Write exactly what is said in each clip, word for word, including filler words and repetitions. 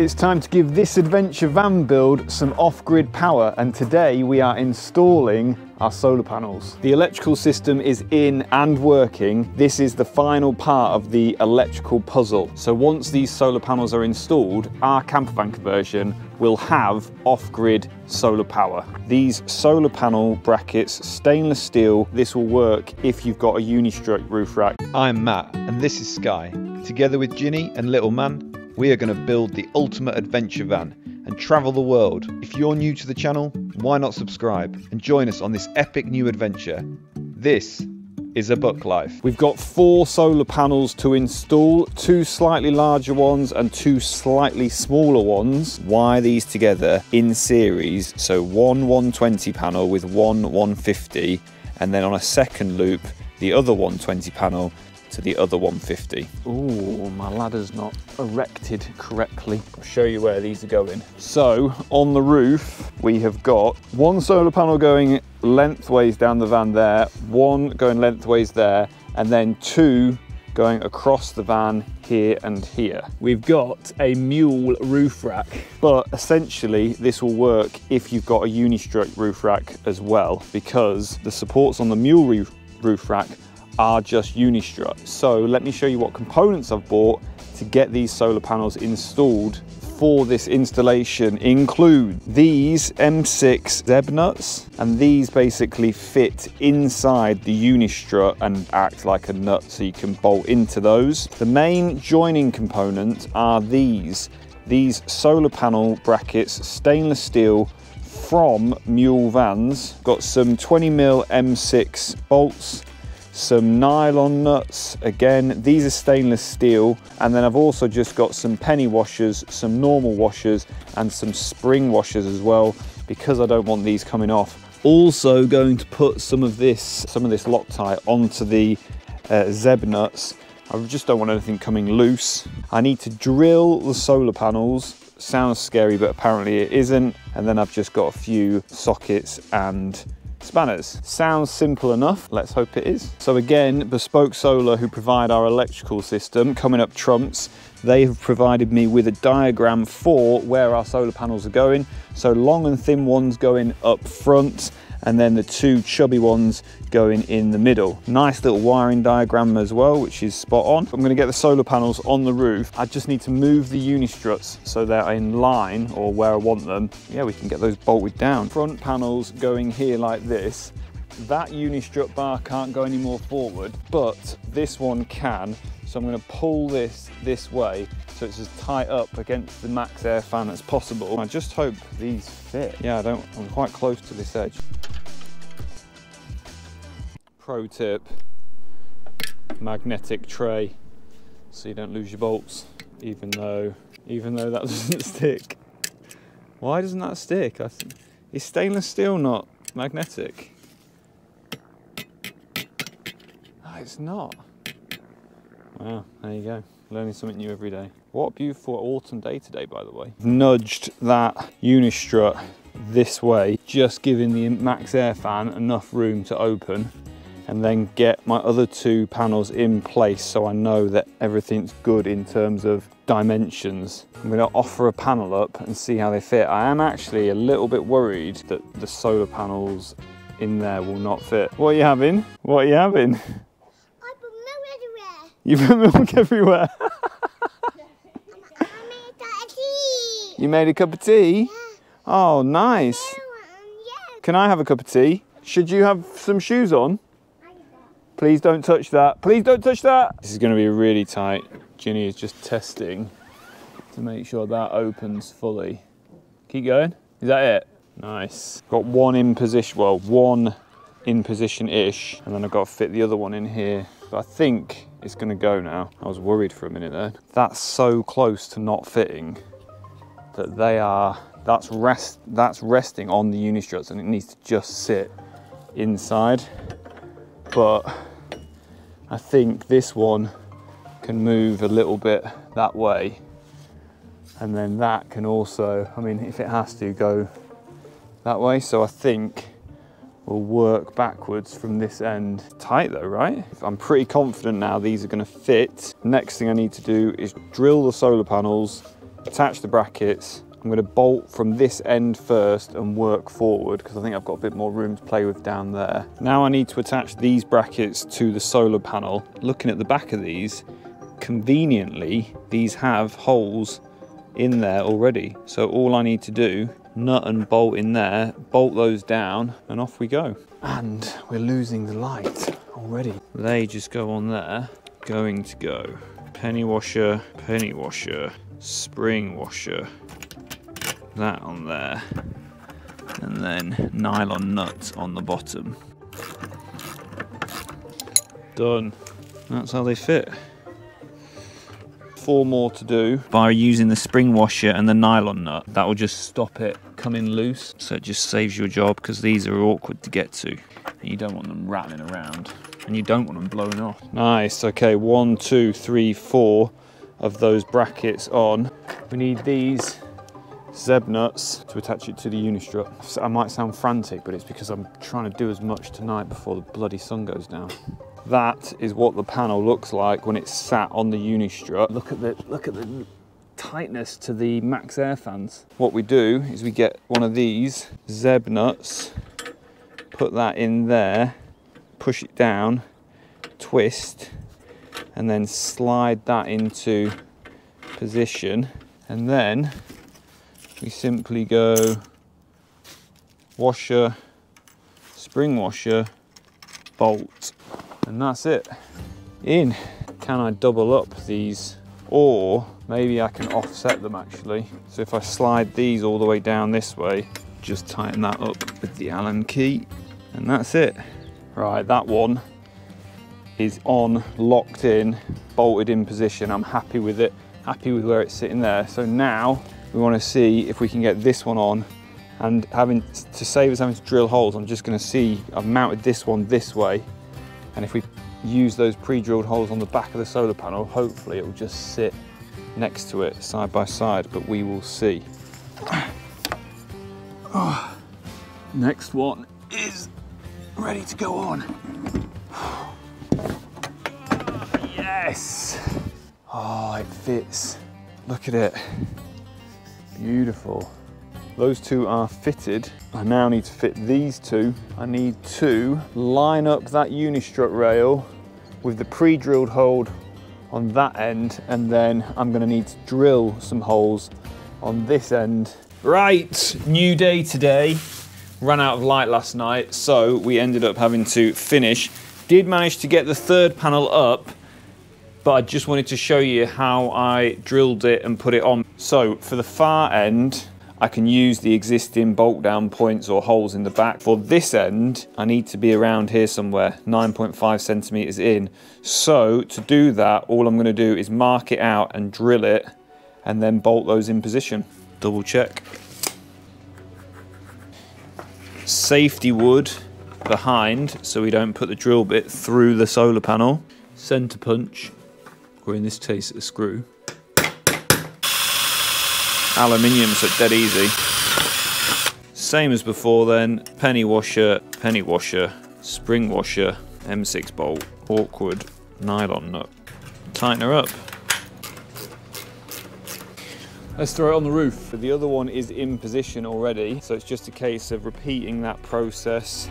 It's time to give this adventure van build some off-grid power, and today we are installing our solar panels. The electrical system is in and working. This is the final part of the electrical puzzle. So once these solar panels are installed, our campervan conversion will have off-grid solar power. These solar panel brackets, stainless steel, this will work if you've got a Unistrut roof rack. I'm Matt and this is Sky. Together with Ginny and Little Man, we are going to build the ultimate adventure van and travel the world. If you're new to the channel, why not subscribe and join us on this epic new adventure? This is aBuckLife. We've got four solar panels to install, two slightly larger ones and two slightly smaller ones. Wire these together in series, so one 120 panel with one 150, and then on a second loop, the other one twenty panel to the other one fifty. Ooh, my ladder's not erected correctly. I'll show you where these are going. So on the roof, we have got one solar panel going lengthways down the van there, one going lengthways there, and then two going across the van here and here. We've got a mule roof rack, but essentially this will work if you've got a Unistrut roof rack as well, because the supports on the mule roof, roof rack are just Unistrut. So let me show you what components I've bought to get these solar panels installed for this installation. Include these M six Zebnuts, and these basically fit inside the Unistrut and act like a nut, so you can bolt into those. The main joining components are these. These solar panel brackets, stainless steel, from Mulevans. Got some twenty mil M six bolts, some nylon nuts, again these are stainless steel, and then I've also just got some penny washers, some normal washers and some spring washers as well, because I don't want these coming off. Also going to put some of this some of this Loctite onto the uh, Zebnuts. I just don't want anything coming loose. I need to drill the solar panels. Sounds scary but apparently it isn't. And then I've just got a few sockets and spanners. Sounds simple enough, let's hope it is. So again, Bespoke Solar, who provide our electrical system, coming up trumps. They have provided me with a diagram for where our solar panels are going. So long and thin ones going up front, and then the two chubby ones going in the middle. Nice little wiring diagram as well, which is spot on. I'm gonna get the solar panels on the roof. I just need to move the Unistruts so they're in line or where I want them. Yeah, we can get those bolted down. Front panels going here like this. That Unistrut bar can't go any more forward, but this one can. So I'm gonna pull this this way so it's as tight up against the Max Air fan as possible. I just hope these fit. Yeah, I don't, I'm quite close to this edge. Pro tip, magnetic tray, so you don't lose your bolts, even though, even though that doesn't stick. Why doesn't that stick? I th- is stainless steel not magnetic? No, it's not. Wow, there you go. Learning something new every day. What a beautiful autumn day today, by the way. Nudged that Unistrut this way, just giving the Max Air fan enough room to open, and then get my other two panels in place so I know that everything's good in terms of dimensions. I'm going to offer a panel up and see how they fit. I am actually a little bit worried that the solar panels in there will not fit. What are you having? What are you having? You put milk everywhere. You made a cup of tea? Yeah. Oh, nice. Yeah. Can I have a cup of tea? Should you have some shoes on? Please don't touch that. Please don't touch that. This is going to be really tight. Ginny is just testing to make sure that opens fully. Keep going. Is that it? Nice. Got one in position. Well, one in position-ish. And then I've got to fit the other one in here. But I think it's gonna go now. I was worried for a minute there. That's so close to not fitting that they are, that's rest. That's resting on the Unistruts and it needs to just sit inside. But I think this one can move a little bit that way. And then that can also, I mean, if it has to go that way. So I think we'll work backwards from this end. Tight though, right? I'm pretty confident now these are gonna fit. Next thing I need to do is drill the solar panels attach the brackets. I'm going to bolt from this end first and work forward because I think I've got a bit more room to play with down there. Now I need to attach these brackets to the solar panel. Looking at the back of these, conveniently, these have holes in there already. So all I need to do, nut and bolt in there, bolt those down, and off we go. And we're losing the light already. They just go on there, going to go. Penny washer, penny washer, spring washer. That on there, and then nylon nuts on the bottom. Done. That's how they fit. Four more to do. By using the spring washer and the nylon nut, that will just stop it coming loose, so it just saves your job, because these are awkward to get to and you don't want them rattling around and you don't want them blowing off. Nice. Okay, one two three four of those brackets on. We need these Zebnuts to attach it to the Unistrut. I might sound frantic, but it's because I'm trying to do as much tonight before the bloody sun goes down. That is what the panel looks like when it's sat on the Unistrut. Look at the, look at the tightness to the Max Air fans. What we do is we get one of these Zebnuts, put that in there, push it down, twist, and then slide that into position, and then we simply go washer, spring washer, bolt, and that's it. In. Can I double up these? Or maybe I can offset them actually. So if I slide these all the way down this way, just tighten that up with the Allen key, and that's it. Right, that one is on, locked in, bolted in position. I'm happy with it, happy with where it's sitting there. So now, we want to see if we can get this one on, and having to save us having to drill holes, I'm just going to see, I've mounted this one this way, and if we use those pre-drilled holes on the back of the solar panel, hopefully it will just sit next to it side by side, but we will see. Oh, next one is ready to go on. Yes! Oh, it fits. Look at it. Beautiful. Those two are fitted. I now need to fit these two. I need to line up that Unistrut rail with the pre-drilled hole on that end, and then I'm gonna need to drill some holes on this end. Right, new day today. Ran out of light last night, so we ended up having to finish. Did manage to get the third panel up, but I just wanted to show you how I drilled it and put it on. So for the far end, I can use the existing bolt down points or holes in the back. For this end, I need to be around here somewhere, nine point five centimeters in. So to do that, all I'm gonna do is mark it out and drill it, and then bolt those in position. Double check. Safety wood behind, so we don't put the drill bit through the solar panel. Center punch, or in this case a screw. Aluminium, so dead easy. Same as before then, penny washer, penny washer, spring washer, M six bolt, awkward nylon nut. Tighten her up. Let's throw it on the roof. The other one is in position already, so it's just a case of repeating that process.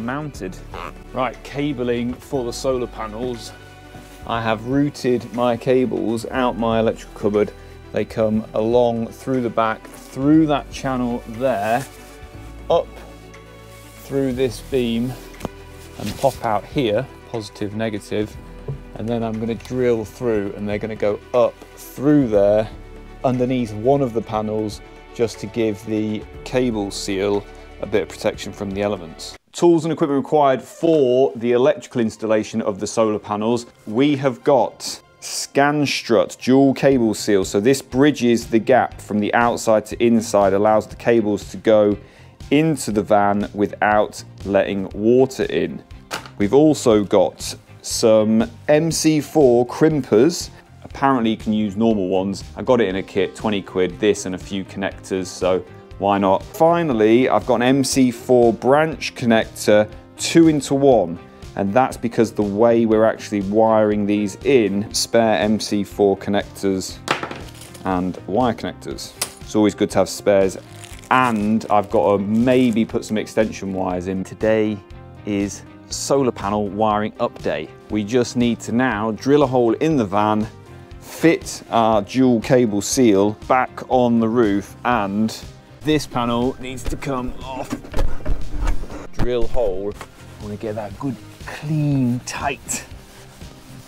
Mounted. Right, cabling for the solar panels. I have routed my cables out my electrical cupboard. They come along through the back, through that channel there, up through this beam, and pop out here, positive, negative, and then I'm going to drill through, and they're going to go up through there, underneath one of the panels, just to give the cable seal a bit of protection from the elements. Tools and equipment required for the electrical installation of the solar panels. We have got Scanstrut dual cable seal. So this bridges the gap from the outside to inside, allows the cables to go into the van without letting water in. We've also got some M C four crimpers, a Apparently you can use normal ones. I got it in a kit, twenty quid, this and a few connectors, so why not? Finally, I've got an M C four branch connector, two into one. And that's because the way we're actually wiring these in, spare M C four connectors and wire connectors. It's always good to have spares. And I've got to maybe put some extension wires in. Today is solar panel wiring up day. We just need to now drill a hole in the van, fit our dual cable seal back on the roof, and this panel needs to come off. Drill hole. I want to get that good, clean, tight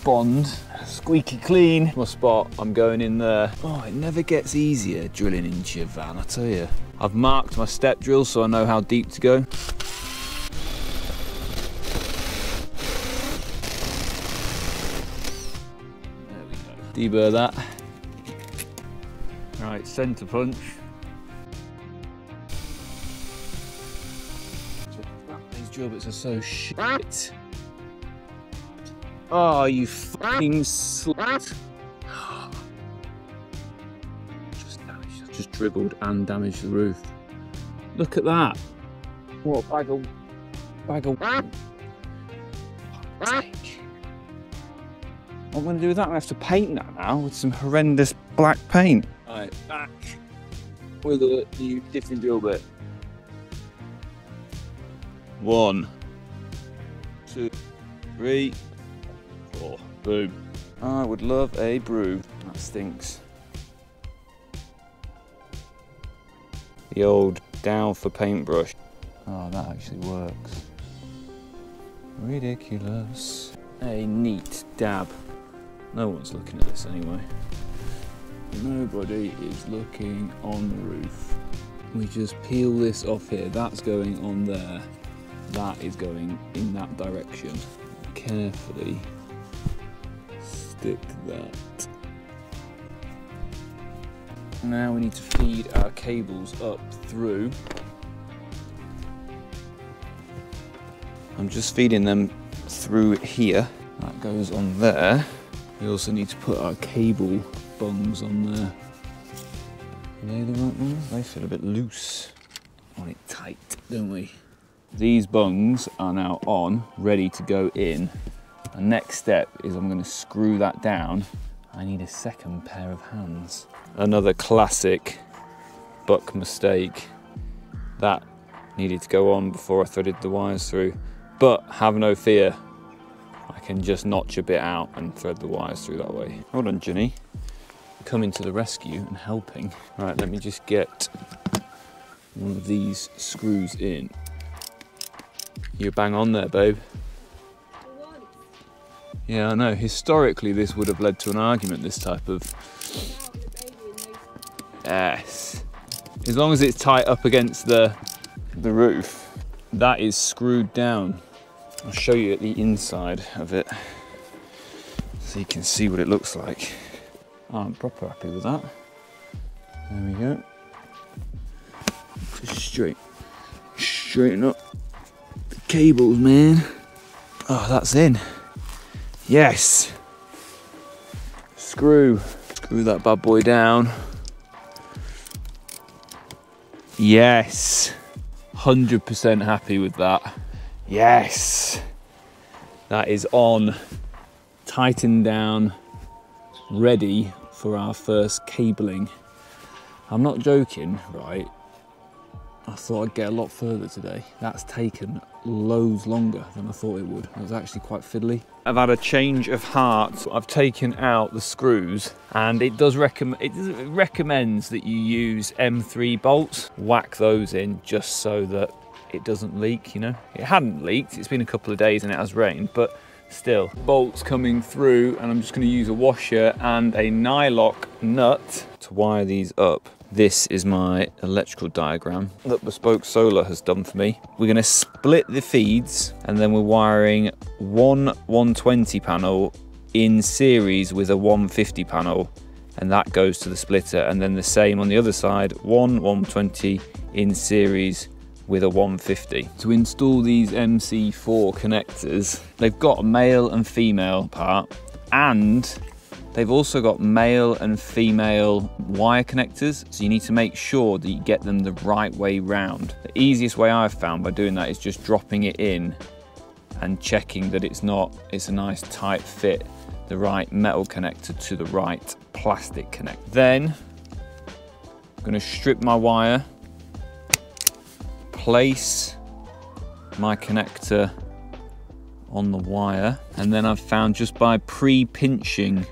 bond, squeaky clean. My spot, I'm going in there. Oh, it never gets easier drilling into your van, I tell you. I've marked my step drill so I know how deep to go. There we go. Deburr that. All right, centre punch. Drill bits are so shit. Oh, you fucking slut. Just damaged, I just dribbled and damaged the roof. Look at that. What a bag of. Bag of. What I'm going to do with that, I have to paint that now with some horrendous black paint. Alright, back with a new different drill bit. One, two, three, four. Boom. I would love a brew. That stinks. The old down for paintbrush. Oh, that actually works. Ridiculous. A neat dab. No one's looking at this anyway. Nobody is looking on the roof. We just peel this off here. That's going on there. That is going in that direction. Carefully stick that. Now we need to feed our cables up through. I'm just feeding them through here. That goes on there. We also need to put our cable bungs on there. Are they the right ones? They feel a bit loose. We want it tight, don't we? These bungs are now on, ready to go in. The next step is I'm going to screw that down. I need a second pair of hands. Another classic buck mistake. That needed to go on before I threaded the wires through. But have no fear, I can just notch a bit out and thread the wires through that way. Hold on, Ginny. Coming to the rescue and helping. All right, let me just get one of these screws in. You're bang on there, babe. Yeah, I know. Historically, this would have led to an argument, this type of... Yes. As long as it's tight up against the, the roof, that is screwed down. I'll show you the inside of it so you can see what it looks like. Oh, I'm proper happy with that. There we go. Just straight, straighten up. Cables, man. Oh, that's in. Yes. Screw. Screw that bad boy down. Yes. one hundred percent happy with that. Yes. That is on. Tightened down. Ready for our first cabling. I'm not joking, right? I thought I'd get a lot further today. That's taken loads longer than I thought it would. It was actually quite fiddly. I've had a change of heart. I've taken out the screws, and it does recommend it recommends that you use M three bolts. Whack those in just so that it doesn't leak, you know. It hadn't leaked. It's been a couple of days and it has rained, but still. Bolts coming through, and I'm just going to use a washer and a nylock nut to wire these up. This is my electrical diagram that Bespoke Solar has done for me. We're going to split the feeds, and then we're wiring one 120 panel in series with a one fifty panel, and that goes to the splitter, and then the same on the other side, one 120 in series with a one fifty. To install these M C four connectors, they've got a male and female part, and They've also got male and female wire connectors, so you need to make sure that you get them the right way round. The easiest way I've found by doing that is just dropping it in and checking that it's not, it's a nice tight fit, the right metal connector to the right plastic connector. Then I'm gonna strip my wire, place my connector on the wire, and then I've found just by pre-pinching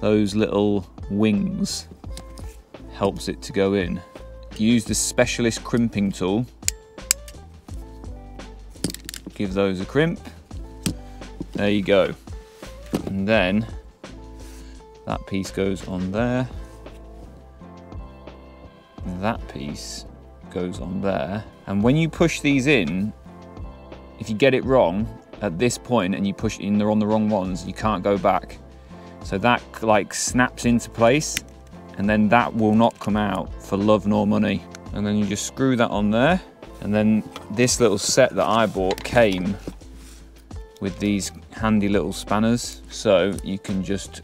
those little wings helps it to go in. If you use the specialist crimping tool, give those a crimp, there you go. And then that piece goes on there, and that piece goes on there. And when you push these in, if you get it wrong at this point and you push in, they're on the wrong ones, you can't go back. So that like snaps into place, and then that will not come out for love nor money. And then you just screw that on there. And then this little set that I bought came with these handy little spanners. So you can just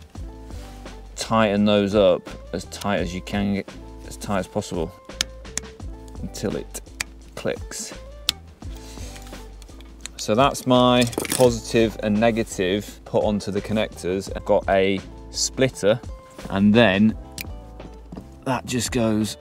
tighten those up as tight as you can, get as tight as possible until it clicks. So that's my positive and negative put onto the connectors. I've got a splitter, and then that just goes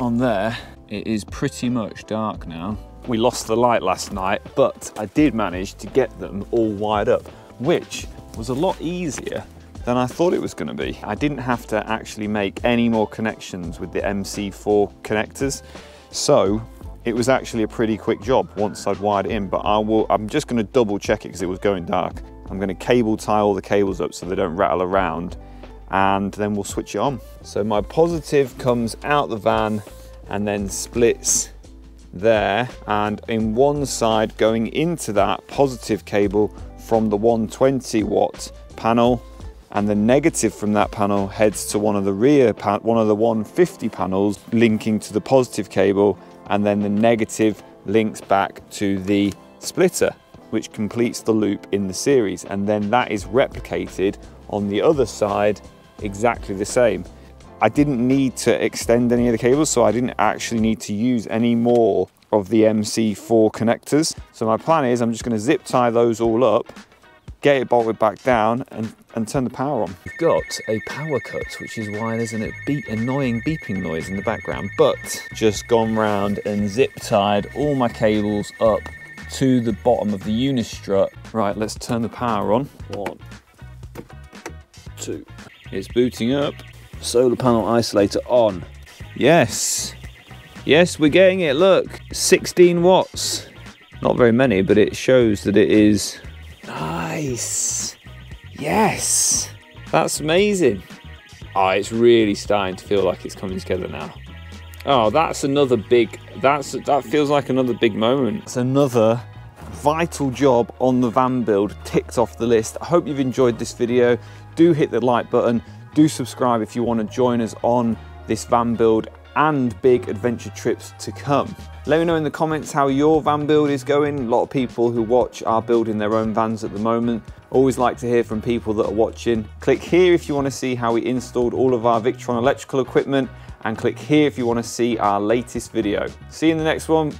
on there. It is pretty much dark now. We lost the light last night, but I did manage to get them all wired up, which was a lot easier than I thought it was gonna be. I didn't have to actually make any more connections with the M C four connectors. So it was actually a pretty quick job once I'd wired it in, but I will, I'm just gonna double check it because it was going dark. I'm gonna cable tie all the cables up so they don't rattle around, and then we'll switch it on. So my positive comes out the van and then splits there, and in one side going into that positive cable from the one twenty watt panel, and the negative from that panel heads to one of the rear, one of the one fifty panels linking to the positive cable, and then the negative links back to the splitter, which completes the loop in the series. And then that is replicated on the other side exactly the same. I didn't need to extend any of the cables, so I didn't actually need to use any more of the M C four connectors. So my plan is I'm just gonna zip tie those all up, get it bolted back down, and, and turn the power on. We've got a power cut, which is why there's an beep, annoying beeping noise in the background, but just gone round and zip tied all my cables up to the bottom of the Unistrut. Right, let's turn the power on. One, two. It's booting up. Solar panel isolator on. Yes. Yes, we're getting it, look. sixteen watts. Not very many, but it shows that it is. Nice. Yes, that's amazing. Oh, it's really starting to feel like it's coming together now. Oh, that's another big, that's that feels like another big moment. It's another vital job on the van build ticked off the list. I hope you've enjoyed this video. Do hit the like button, do subscribe if you want to join us on this van build and big adventure trips to come. Let me know in the comments how your van build is going. A lot of people who watch are building their own vans at the moment. Always like to hear from people that are watching. Click here if you want to see how we installed all of our Victron electrical equipment, and click here if you want to see our latest video. See you in the next one.